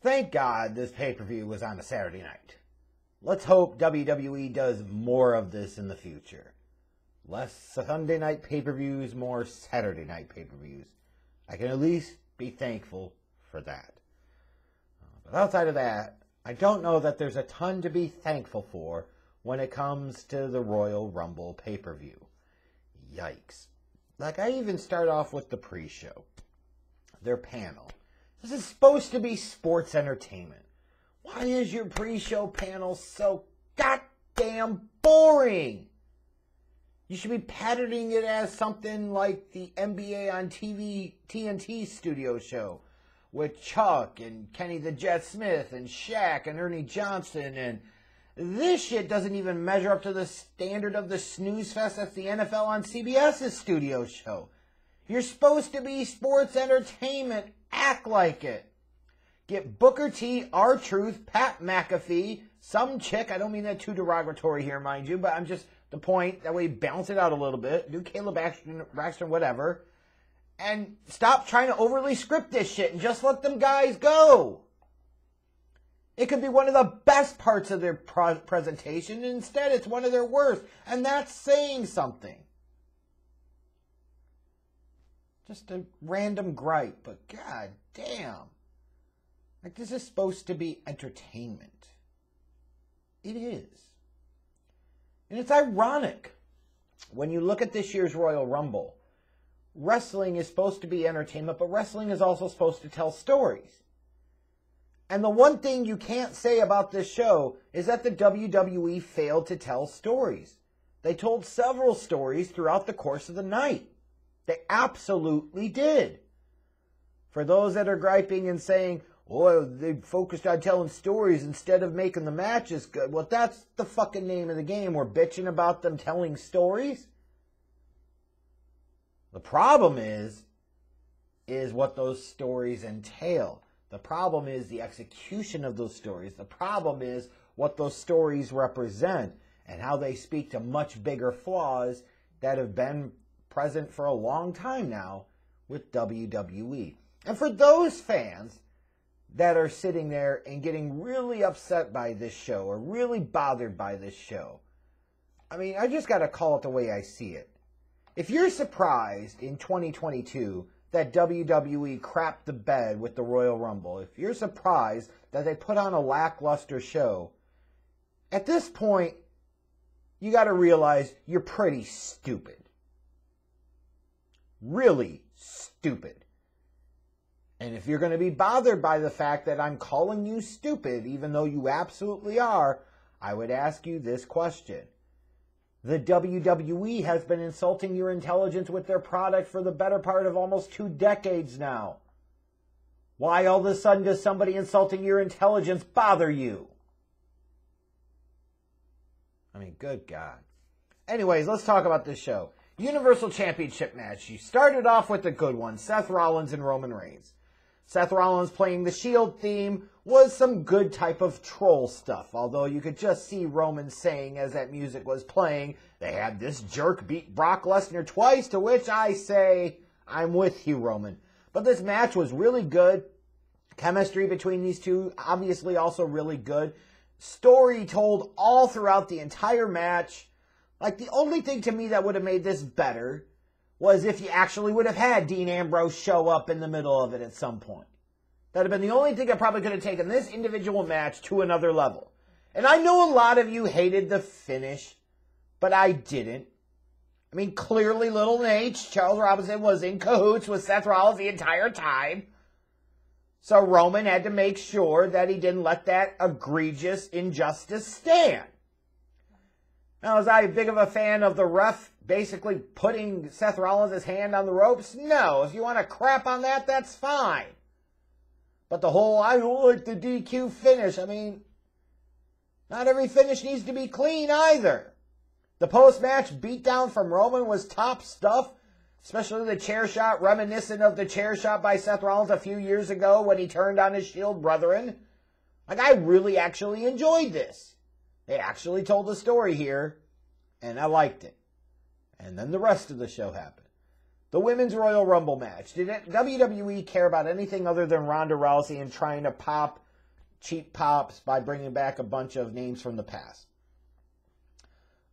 Thank God this pay-per-view was on a Saturday night. Let's hope WWE does more of this in the future. Less Sunday night pay-per-views, more Saturday night pay-per-views. I can at least be thankful for that. But outside of that, I don't know that there's a ton to be thankful for when it comes to the Royal Rumble pay-per-view. Yikes. Like, I even start off with the pre-show. Their panel. This is supposed to be sports entertainment. Why is your pre-show panel so goddamn boring? You should be patting it as something like the NBA on TV TNT studio show with Chuck and Kenny the Jet Smith and Shaq and Ernie Johnson, and this shit doesn't even measure up to the standard of the snooze fest that's the NFL on CBS's studio show. You're supposed to be sports entertainment. Act like it. Get Booker T, R-Truth, Pat McAfee, some chick. I don't mean that too derogatory here, mind you, but I'm just the point. That way you balance it out a little bit. Do Caleb Braxton, whatever. And stop trying to overly script this shit and just let them guys go. It could be one of the best parts of their presentation. Instead, it's one of their worst. And that's saying something. Just a random gripe, but god damn. Like, this is supposed to be entertainment. It is. And it's ironic. When you look at this year's Royal Rumble, wrestling is supposed to be entertainment, but wrestling is also supposed to tell stories. And the one thing you can't say about this show is that the WWE failed to tell stories. They told several stories throughout the course of the night. They absolutely did. For those that are griping and saying, oh, they focused on telling stories instead of making the matches good. Well, that's the fucking name of the game. We're bitching about them telling stories. The problem is what those stories entail. The problem is the execution of those stories. The problem is what those stories represent and how they speak to much bigger flaws that have been present for a long time now with WWE. And for those fans that are sitting there and getting really upset by this show or really bothered by this show, I mean, I just got to call it the way I see it. If you're surprised in 2022 that WWE crapped the bed with the Royal Rumble, if you're surprised that they put on a lackluster show, at this point, you got to realize you're pretty stupid. Really stupid. And if you're going to be bothered by the fact that I'm calling you stupid, even though you absolutely are, I would ask you this question. The WWE has been insulting your intelligence with their product for the better part of almost 2 decades now. Why all of a sudden does somebody insulting your intelligence bother you? I mean, good God. Anyways, let's talk about this show. Universal Championship match. You started off with a good one. Seth Rollins and Roman Reigns. Seth Rollins playing the Shield theme was some good type of troll stuff. Although you could just see Roman saying as that music was playing, they had this jerk beat Brock Lesnar twice, to which I say, I'm with you, Roman. But this match was really good. Chemistry between these two, obviously also really good. Story told all throughout the entire match. Like, the only thing to me that would have made this better was if you actually would have had Dean Ambrose show up in the middle of it at some point. That would have been the only thing that probably could have taken this individual match to another level. And I know a lot of you hated the finish, but I didn't. I mean, clearly Little Nate, Charles Robinson, was in cahoots with Seth Rollins the entire time. So Roman had to make sure that he didn't let that egregious injustice stand. Now, was I big of a fan of the ref basically putting Seth Rollins' hand on the ropes? No. If you want to crap on that, that's fine. But the whole, I don't like the DQ finish. I mean, not every finish needs to be clean either. The post-match beatdown from Roman was top stuff, especially the chair shot, reminiscent of the chair shot by Seth Rollins a few years ago when he turned on his Shield brethren. Like, I really actually enjoyed this. They actually told a story here, and I liked it. And then the rest of the show happened. The Women's Royal Rumble match. Did WWE care about anything other than Ronda Rousey and trying to pop cheap pops by bringing back a bunch of names from the past.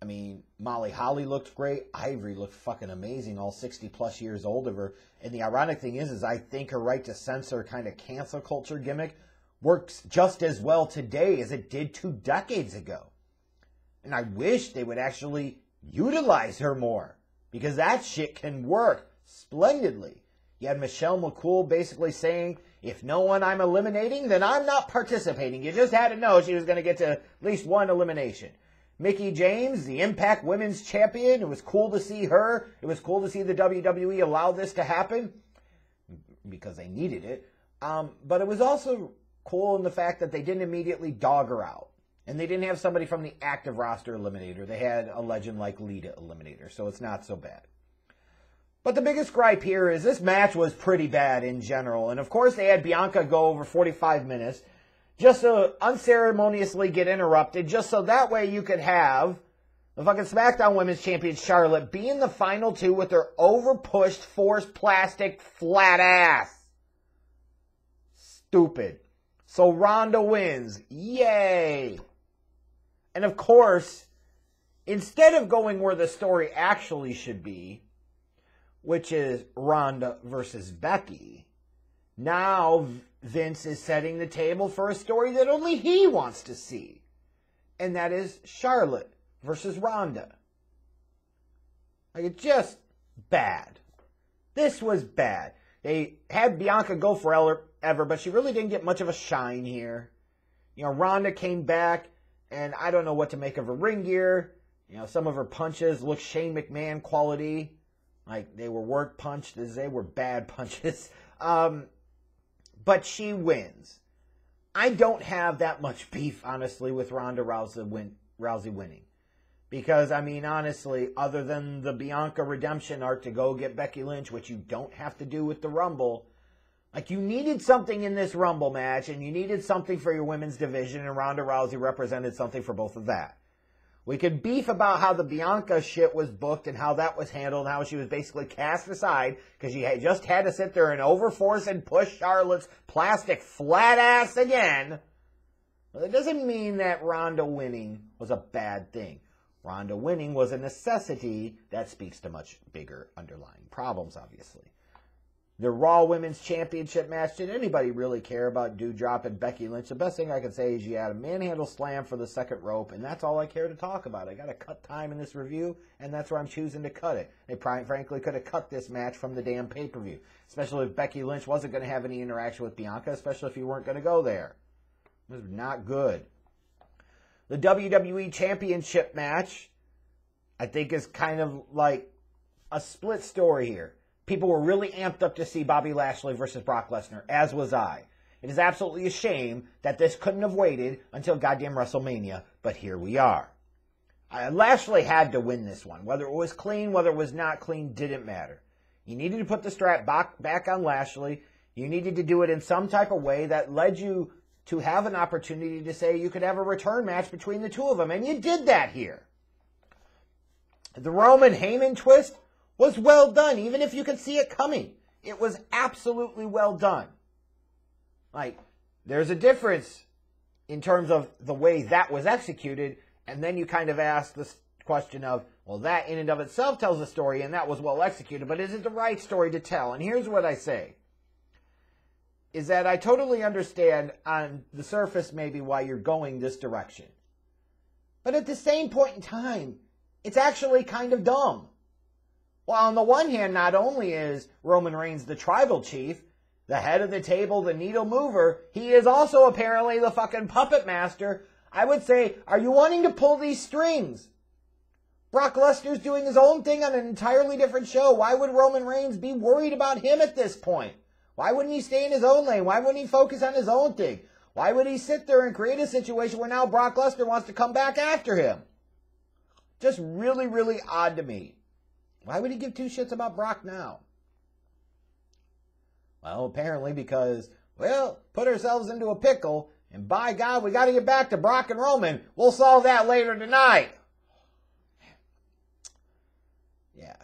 I mean, Molly Holly looked great. Ivory looked fucking amazing, all 60-plus years old of her. And the ironic thing is I think her right to censor kind of cancel culture gimmick works just as well today as it did 2 decades ago. And I wish they would actually utilize her more, because that shit can work splendidly. You had Michelle McCool basically saying, if no one I'm eliminating, then I'm not participating. You just had to know she was going to get to at least one elimination. Mickie James, the Impact Women's Champion, it was cool to see her. It was cool to see the WWE allow this to happen because they needed it. But it was also cool in the fact that they didn't immediately dog her out. And they didn't have somebody from the active roster eliminator. They had a legend like Lita eliminator, so it's not so bad. But the biggest gripe here is this match was pretty bad in general. And of course they had Bianca go over 45 minutes just to unceremoniously get interrupted, just so that way you could have the fucking SmackDown Women's Champion Charlotte be in the final two with her overpushed, forced, plastic, flat ass. Stupid. So Ronda wins. Yay! And of course, instead of going where the story actually should be, which is Ronda versus Becky, now Vince is setting the table for a story that only he wants to see. And that is Charlotte versus Ronda. Like, it's just bad. This was bad. They had Bianca go forever, but she really didn't get much of a shine here. You know, Ronda came back, and I don't know what to make of her ring gear. You know, some of her punches look Shane McMahon quality. Like, they were work punched as they were bad punches. But she wins. I don't have that much beef, honestly, with Ronda Rousey winning. Because, I mean, honestly, other than the Bianca redemption arc to go get Becky Lynch, which you don't have to do with the Rumble, like, you needed something in this Rumble match, and you needed something for your women's division, and Ronda Rousey represented something for both of that. We could beef about how the Bianca shit was booked and how that was handled, and how she was basically cast aside because she had just had to sit there and overforce and push Charlotte's plastic flat ass again. Well, it doesn't mean that Ronda winning was a bad thing. Ronda winning was a necessity that speaks to much bigger underlying problems, obviously. The Raw Women's Championship match, did anybody really care about Dew Drop and Becky Lynch? The best thing I can say is you had a manhandle slam for the second rope, and that's all I care to talk about. I got to cut time in this review, and that's where I'm choosing to cut it. They probably, frankly, could have cut this match from the damn pay-per-view, especially if Becky Lynch wasn't going to have any interaction with Bianca, especially if you weren't going to go there. It was not good. The WWE Championship match, I think, is kind of like a split story here. People were really amped up to see Bobby Lashley versus Brock Lesnar, as was I. It is absolutely a shame that this couldn't have waited until goddamn WrestleMania, but here we are. Lashley had to win this one. Whether it was clean, whether it was not clean, didn't matter. You needed to put the strap back on Lashley. You needed to do it in some type of way that led you to have an opportunity to say you could have a return match between the two of them, and you did that here. The Roman-Heyman twist was well done, even if you could see it coming. It was absolutely well done. Like, there's a difference in terms of the way that was executed, and then you kind of ask this question of, well, that in and of itself tells a story, and that was well executed, but is it the right story to tell? And here's what I say, is that I totally understand on the surface maybe why you're going this direction. But at the same point in time, it's actually kind of dumb. Well, on the one hand, not only is Roman Reigns the tribal chief, the head of the table, the needle mover, he is also apparently the fucking puppet master. I would say, are you wanting to pull these strings? Brock Lesnar's doing his own thing on an entirely different show. Why would Roman Reigns be worried about him at this point? Why wouldn't he stay in his own lane? Why wouldn't he focus on his own thing? Why would he sit there and create a situation where now Brock Lesnar wants to come back after him? Just really, really odd to me. Why would he give 2 shits about Brock now? Well, apparently because, well, put ourselves into a pickle, and by God, we got to get back to Brock and Roman. We'll solve that later tonight. Yeah.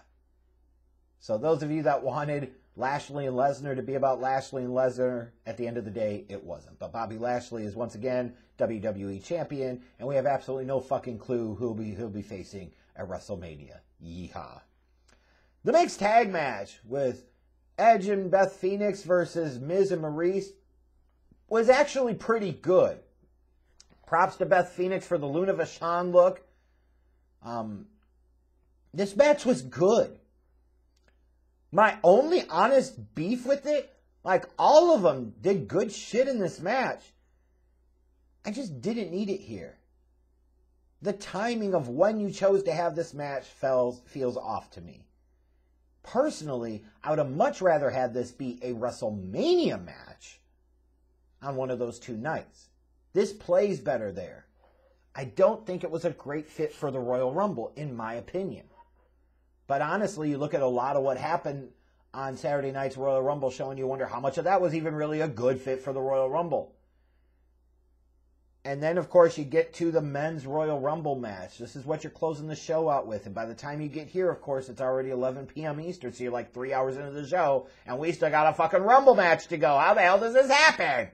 So those of you that wanted Lashley and Lesnar to be about Lashley and Lesnar. At the end of the day, it wasn't. But Bobby Lashley is once again WWE champion, and we have absolutely no fucking clue who he'll be facing at WrestleMania. Yeehaw. The mixed tag match with Edge and Beth Phoenix versus Miz and Maryse was actually pretty good. Props to Beth Phoenix for the Luna Vachon look. This match was good. My only honest beef with it, like all of them did good shit in this match. I just didn't need it here. The timing of when you chose to have this match feels off to me. Personally, I would have much rather had this be a WrestleMania match on one of those two nights. This plays better there. I don't think it was a great fit for the Royal Rumble, in my opinion. But honestly, you look at a lot of what happened on Saturday night's Royal Rumble show, and you wonder how much of that was even really a good fit for the Royal Rumble. And then, of course, you get to the men's Royal Rumble match. This is what you're closing the show out with. And by the time you get here, of course, it's already 11 p.m. Eastern, so you're like 3 hours into the show, and we still got a fucking Rumble match to go. How the hell does this happen?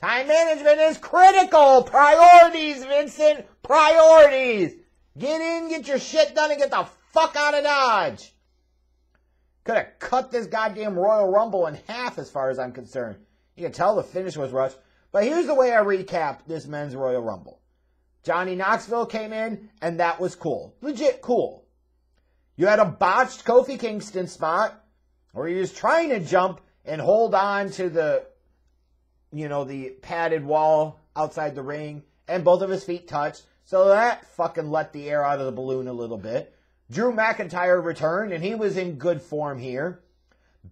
Time management is critical. Priorities, Vincent. Priorities. Get in, get your shit done, and get the fuck out of Dodge. Could have cut this goddamn Royal Rumble in half as far as I'm concerned. You can tell the finish was rushed. But here's the way I recap this men's Royal Rumble. Johnny Knoxville came in, and that was cool. Legit cool. You had a botched Kofi Kingston spot where he was trying to jump and hold on to the, you know, the padded wall outside the ring, and both of his feet touched. So that fucking let the air out of the balloon a little bit. Drew McIntyre returned, and he was in good form here.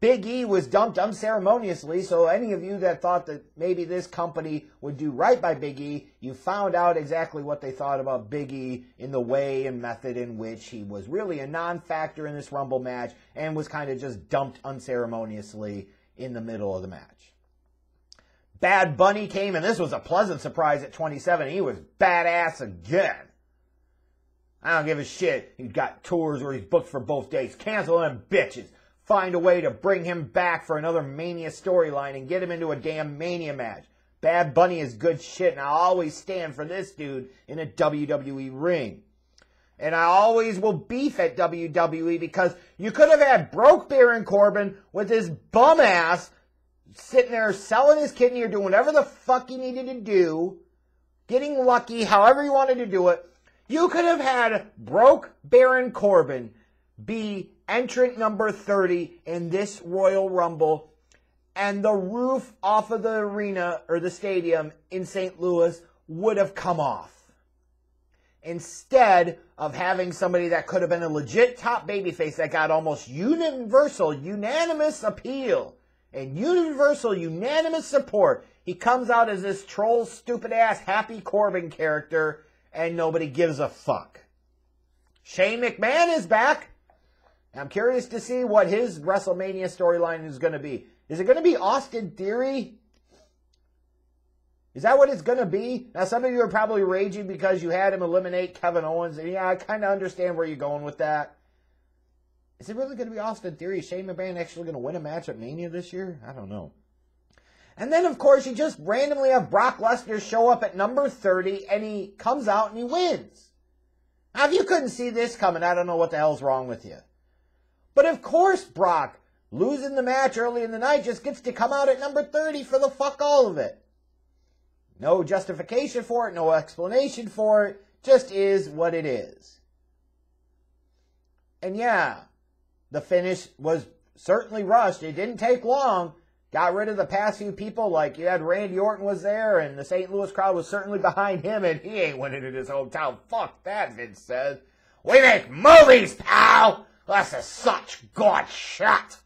Big E was dumped unceremoniously, so any of you that thought that maybe this company would do right by Big E, you found out exactly what they thought about Big E in the way and method in which he was really a non-factor in this Rumble match and was kind of just dumped unceremoniously in the middle of the match. Bad Bunny came, and this was a pleasant surprise at 27. He was badass again. I don't give a shit. He's got tours where he's booked for both days. Cancel them bitches. Find a way to bring him back for another Mania storyline and get him into a damn Mania match. Bad Bunny is good shit, and I'll always stand for this dude in a WWE ring. And I always will beef at WWE because you could have had broke Baron Corbin with his bum ass sitting there selling his kidney or doing whatever the fuck he needed to do, getting lucky, however you wanted to do it. You could have had broke Baron Corbin be entrant number 30 in this Royal Rumble, and the roof off of the arena or the stadium in St. Louis would have come off. Instead of having somebody that could have been a legit top babyface that got almost unanimous appeal and unanimous support, he comes out as this troll, stupid ass, happy Corbin character, and nobody gives a fuck. Shane McMahon is back. I'm curious to see what his WrestleMania storyline is going to be. Is it going to be Austin Theory? Is that what it's going to be? Now, some of you are probably raging because you had him eliminate Kevin Owens. And yeah, I kind of understand where you're going with that. Is it really going to be Austin Theory? Is Shane McMahon actually going to win a match at Mania this year? I don't know. And then, of course, you just randomly have Brock Lesnar show up at number 30, and he comes out and he wins. Now, if you couldn't see this coming, I don't know what the hell's wrong with you. But of course Brock, losing the match early in the night, just gets to come out at number 30 for the fuck all of it. No justification for it, no explanation for it, just is what it is. And yeah, the finish was certainly rushed. It didn't take long. Got rid of the past few people, like you had Randy Orton was there, and the St. Louis crowd was certainly behind him, and he ain't winning in his hometown. Fuck that, Vince says. We make movies, pal! This is such good shit.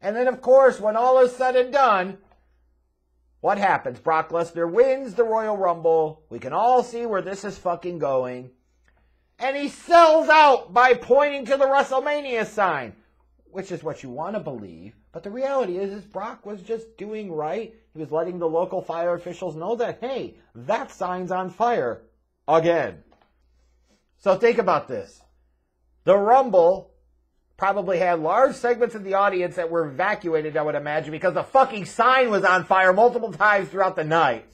And then, of course, when all is said and done, what happens? Brock Lesnar wins the Royal Rumble. We can all see where this is fucking going. And he sells out by pointing to the WrestleMania sign, which is what you want to believe. But the reality is Brock was just doing right. He was letting the local fire officials know that, hey, that sign's on fire again. So think about this. The Rumble probably had large segments of the audience that were evacuated, I would imagine, because the fucking sign was on fire multiple times throughout the night.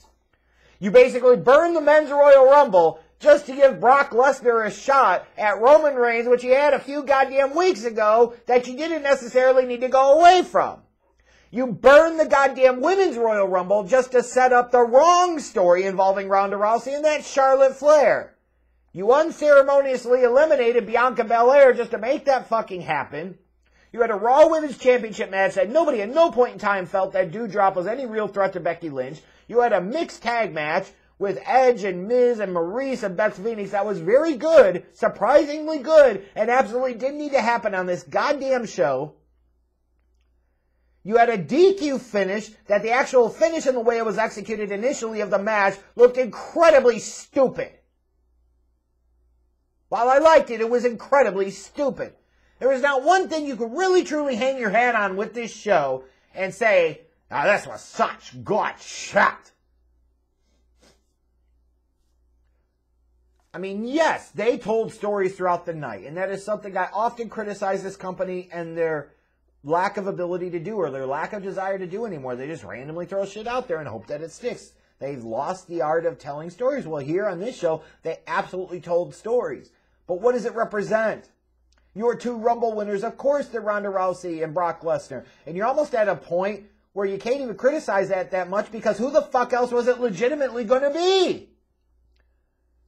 You basically burned the men's Royal Rumble just to give Brock Lesnar a shot at Roman Reigns, which he had a few goddamn weeks ago that you didn't necessarily need to go away from. You burned the goddamn women's Royal Rumble just to set up the wrong story involving Ronda Rousey, and that's Charlotte Flair. You unceremoniously eliminated Bianca Belair just to make that fucking happen. You had a Raw Women's Championship match that nobody at no point in time felt that Dew Drop was any real threat to Becky Lynch. You had a mixed tag match with Edge and Miz and Maryse and Beth Phoenix that was very good, surprisingly good, and absolutely didn't need to happen on this goddamn show. You had a DQ finish that the actual finish and the way it was executed initially of the match looked incredibly stupid. While I liked it, it was incredibly stupid. There was not one thing you could really truly hang your hat on with this show and say, now this was such good shit. I mean, yes, they told stories throughout the night, and that is something I often criticize this company and their lack of ability to do, or their lack of desire to do anymore. They just randomly throw shit out there and hope that it sticks. They've lost the art of telling stories. Well, here on this show, they absolutely told stories. But what does it represent? Your two Rumble winners, of course, they're Ronda Rousey and Brock Lesnar. And you're almost at a point where you can't even criticize that much, because who the fuck else was it legitimately going to be?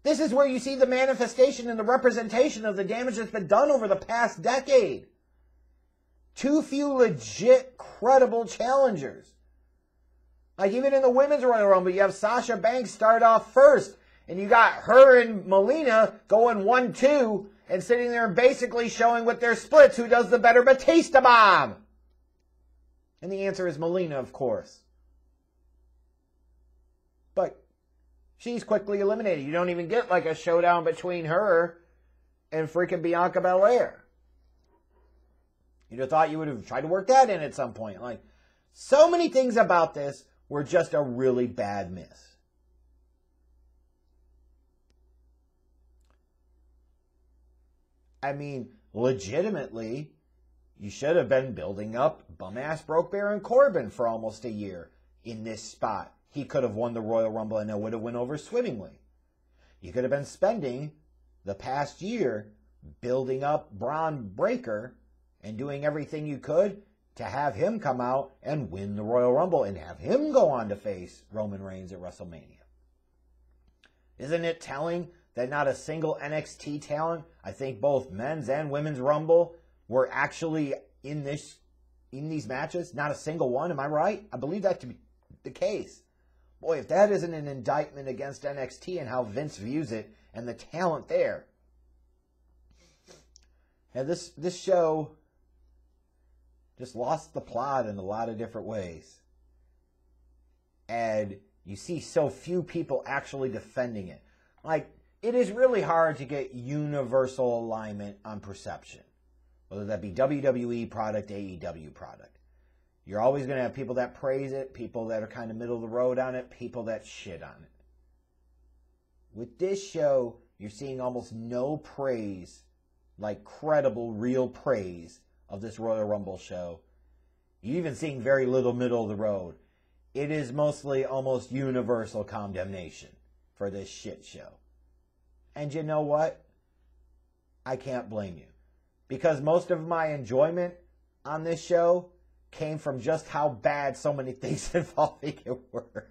This is where you see the manifestation and the representation of the damage that's been done over the past decade. Too few legit, credible challengers. Like, even in the women's Royal Rumble, you have Sasha Banks start off first, and you got her and Melina going 1-2, and sitting there and basically showing with their splits who does the better Batista bomb. And the answer is Melina, of course. But she's quickly eliminated. You don't even get like a showdown between her and freaking Bianca Belair. You'd have thought you would have tried to work that in at some point. Like, so many things about this were just a really bad miss. I mean, legitimately, you should have been building up bum-ass broke Baron Corbin for almost a year in this spot. He could have won the Royal Rumble and it would have went over swimmingly. You could have been spending the past year building up Braun Breaker and doing everything you could to have him come out and win the Royal Rumble and have him go on to face Roman Reigns at WrestleMania. Isn't it telling that not a single NXT talent, I think both men's and women's Rumble, were actually in these matches? Not a single one, am I right? I believe that to be the case. Boy, if that isn't an indictment against NXT and how Vince views it and the talent there. Now, this show just lost the plot in a lot of different ways. And you see so few people actually defending it. Like, it is really hard to get universal alignment on perception, whether that be WWE product, AEW product. You're always going to have people that praise it, people that are kind of middle of the road on it, people that shit on it. With this show, you're seeing almost no praise, like credible, real praise of this Royal Rumble show. You're even seeing very little middle of the road. It is mostly almost universal condemnation for this shit show. And you know what? I can't blame you, because most of my enjoyment on this show came from just how bad so many things involving it were.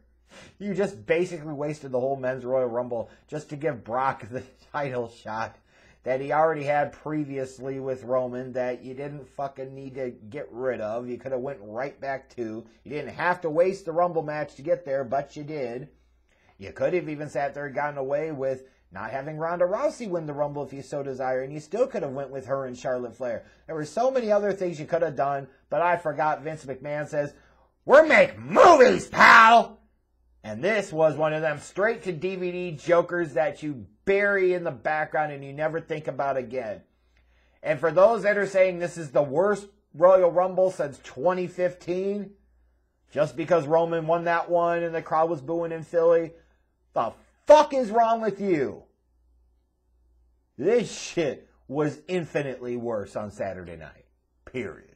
You just basically wasted the whole men's Royal Rumble just to give Brock the title shot that he already had previously with Roman, that you didn't fucking need to get rid of. You could have went right back to. You didn't have to waste the Rumble match to get there, but you did. You could have even sat there and gotten away with not having Ronda Rousey win the Rumble if you so desire, and you still could have went with her and Charlotte Flair. There were so many other things you could have done, but I forgot Vince McMahon says, we're making movies, pal! And this was one of them straight-to-DVD jokers that you bury in the background and you never think about again. And for those that are saying this is the worst Royal Rumble since 2015, just because Roman won that one and the crowd was booing in Philly, the fuck is wrong with you? This shit was infinitely worse on Saturday night. Period.